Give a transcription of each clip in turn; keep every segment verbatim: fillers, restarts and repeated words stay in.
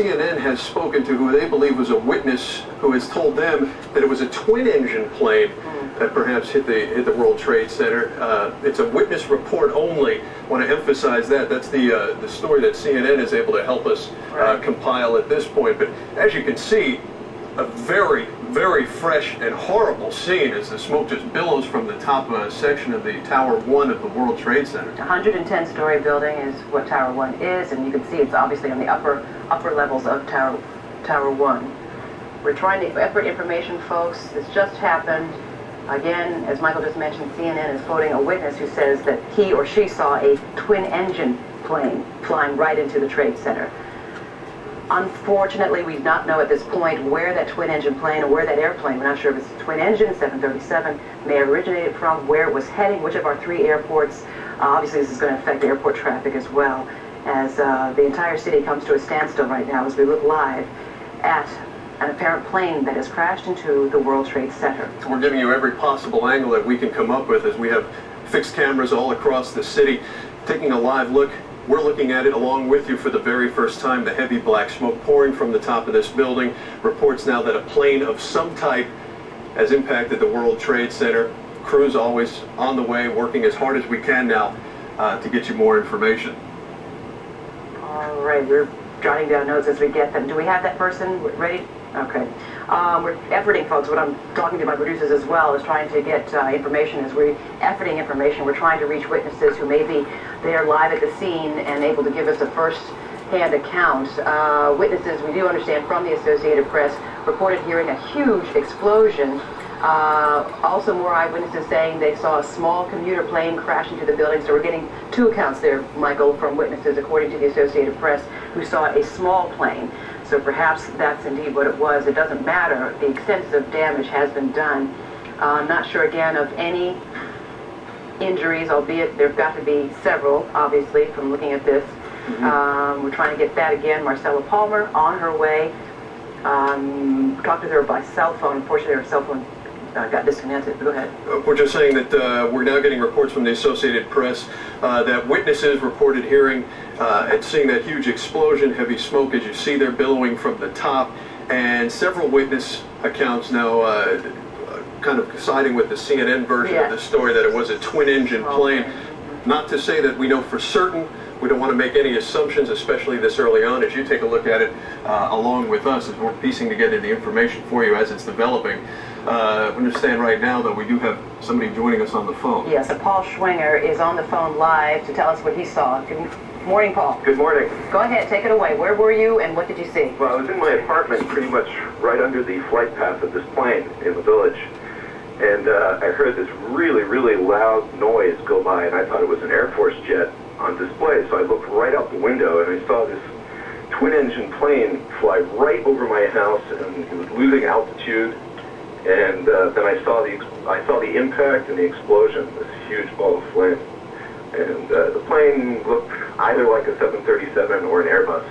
C N N has spoken to who they believe was a witness who has told them that it was a twin-engine plane that perhaps hit the hit the World Trade Center. Uh, it's a witness report only. I want to emphasize that. That's the uh, the story that C N N is able to help us uh, compile at this point. But as you can see, a very, very fresh and horrible scene as the smoke just billows from the top uh, section of the Tower one of the World Trade Center. one hundred ten story building is what Tower one is, and you can see it's obviously on the upper upper levels of Tower one. We're trying to effort information, folks. This just happened. Again, as Michael just mentioned, C N N is quoting a witness who says that he or she saw a twin-engine plane flying right into the Trade Center. Unfortunately, we do not know at this point where that twin-engine plane or where that airplane, we're not sure if it's a twin-engine, seven thirty-seven, may have originated from, where it was heading, which of our three airports. Uh, obviously, this is going to affect airport traffic as well, as uh, the entire city comes to a standstill right now as we look live at an apparent plane that has crashed into the World Trade Center. We're giving you every possible angle that we can come up with, as we have fixed cameras all across the city, taking a live look. We're looking at it along with you for the very first time, the heavy black smoke pouring from the top of this building. Reports now that a plane of some type has impacted the World Trade Center. Crews always on the way, working as hard as we can now uh, to get you more information. All right, we're jotting down notes as we get them. Do we have that person ready? Okay. Um, we're efforting, folks. What I'm talking to my producers as well is trying to get uh, information. As we're efforting information, we're trying to reach witnesses who may be there live at the scene and able to give us a first-hand account. Uh, witnesses, we do understand from the Associated Press, reported hearing a huge explosion. Uh, also, more eyewitnesses saying they saw a small commuter plane crash into the building. So we're getting two accounts there, Michael, from witnesses, according to the Associated Press, who saw a small plane. So perhaps that's indeed what it was. It doesn't matter. The extensive damage has been done. Uh, I'm not sure, again, of any injuries, albeit there have got to be several, obviously, from looking at this. Mm-hmm. um, we're trying to get that again. Marcella Palmer on her way. Um, talked to her by cell phone. Unfortunately, her cell phone Uh, got disconnected. Go ahead. We're just saying that uh, we're now getting reports from the Associated Press uh, that witnesses reported hearing uh, and seeing that huge explosion, heavy smoke, as you see there billowing from the top, and several witness accounts now uh, kind of siding with the C N N version yeah. of the story that it was a twin-engine plane. Okay. Not to say that we know for certain. We don't want to make any assumptions, especially this early on, as you take a look at it uh, along with us, as we're piecing together the information for you as it's developing. Uh, understand right now, though, we do have somebody joining us on the phone. Yes, yeah, so Paul Schwinger is on the phone live to tell us what he saw. Good morning, Paul. Good morning. Go ahead, take it away. Where were you and what did you see? Well, I was in my apartment pretty much right under the flight path of this plane in the village. And uh, I heard this really, really loud noise go by, and I thought it was an Air Force jet on display. So I looked right out the window and I saw this twin-engine plane fly right over my house, and it was losing altitude. And uh, then I saw the I saw the impact and the explosion, this huge ball of flame. And uh, the plane looked either like a seven thirty-seven or an Airbus.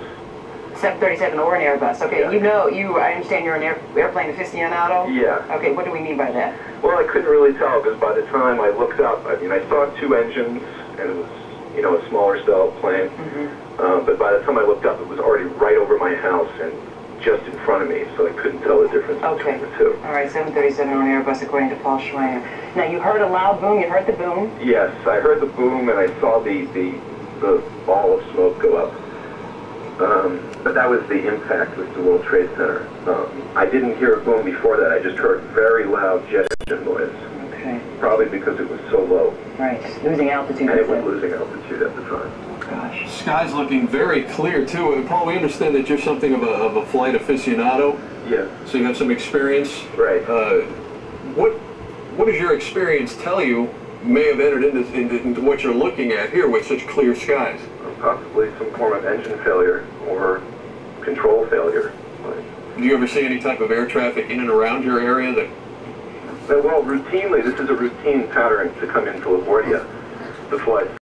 seven thirty-seven or an Airbus. Okay, yeah. You know, you I understand you're an air, airplane aficionado? Yeah. Okay, what do we mean by that? Well, I couldn't really tell, because by the time I looked up, I mean, I saw two engines, and it was, you know, a smaller style plane. Mm-hmm. uh, but by the time I looked up, it was already right over my house and just in front of me, so I couldn't tell the difference okay. between the two. All right, seven thirty-seven on Airbus, according to Paul Schwinger. Now, you heard a loud boom. You heard the boom? Yes, I heard the boom, and I saw the, the, the ball of smoke go up. Um, but that was the impact with the World Trade Center. Um, I didn't hear a boom before that. I just heard very loud jet engine noise. Okay. Probably because it was so low. Right, losing altitude. And it was losing altitude at the time. Oh, gosh. Sky's looking very clear, too. And Paul, we understand that you're something of a, of a flight aficionado. Yeah. So you have some experience. Right. Uh, what, what does your experience tell you may have entered into, into, into what you're looking at here with such clear skies? Possibly some form of engine failure or control failure. Do you ever see any type of air traffic in and around your area that... Well, routinely, this is a routine pattern to come into LaGuardia. The flight